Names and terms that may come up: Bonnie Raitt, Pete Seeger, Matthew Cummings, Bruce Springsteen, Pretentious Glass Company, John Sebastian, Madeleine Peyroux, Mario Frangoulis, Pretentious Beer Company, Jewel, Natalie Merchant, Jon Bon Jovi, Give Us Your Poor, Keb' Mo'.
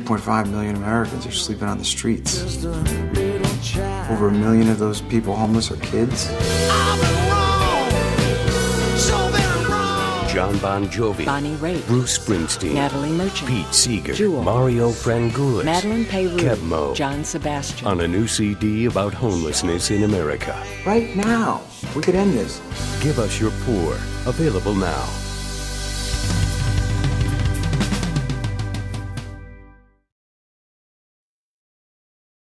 3.5 million Americans are sleeping on the streets. Over a million of those people homeless are kids. Jon Bon Jovi, Bonnie Raitt, Bruce Springsteen, Natalie Merchant, Pete Seeger, Jewel, Mario Frangoulis, Madeleine Peyroux, Keb' Mo', John Sebastian, on a new CD about homelessness in America. Right now, we could end this. Give Us Your Poor, available now.